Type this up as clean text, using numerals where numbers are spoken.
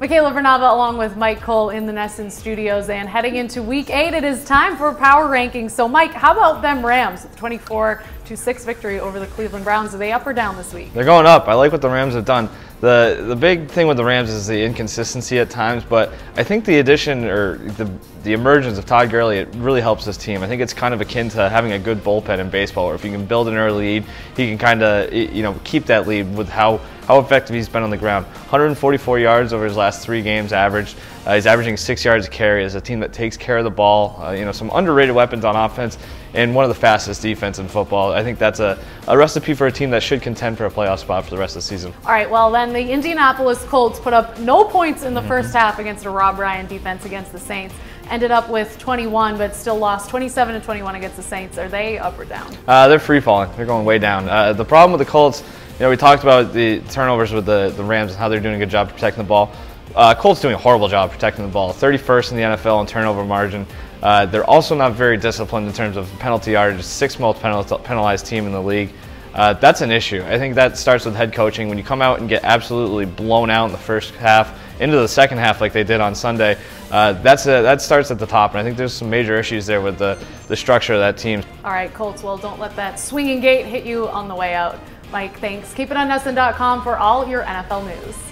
Michaela Vernava along with Mike Cole in the NESN studios, and heading into week 8, it is time for power rankings. So Mike, how about them Rams, 24-6 victory over the Cleveland Browns? Are they up or down this week? They're going up. I like what the Rams have done. The big thing with the Rams is the inconsistency at times, but I think the addition or the emergence of Todd Gurley, it really helps this team. I think it's kind of akin to having a good bullpen in baseball, where if you can build an early lead, he can kind of, you know, keep that lead with how effective he's been on the ground. 144 yards over his last 3 games averaged. He's averaging 6 yards a carry. As a team that takes care of the ball, you know, some underrated weapons on offense, and one of the fastest defense in football. I think that's a recipe for a team that should contend for a playoff spot for the rest of the season. All right, well then the Indianapolis Colts put up no points in the first half against a Rob Ryan defense against the Saints. Ended up with 21, but still lost 27-21 against the Saints. Are they up or down? They're free falling. They're going way down. The problem with the Colts, you know, we talked about the turnovers with the Rams and how they're doing a good job protecting the ball. Colts doing a horrible job protecting the ball. 31st in the NFL in turnover margin. They're also not very disciplined in terms of penalty yardage. 6th most penalized team in the league. That's an issue. I think that starts with head coaching. When you come out and get absolutely blown out in the first half, into the second half like they did on Sunday, that starts at the top, and I think there's some major issues there with the structure of that team. All right, Colts, well, don't let that swinging gate hit you on the way out. Mike, thanks. Keep it on NESN.com for all your NFL news.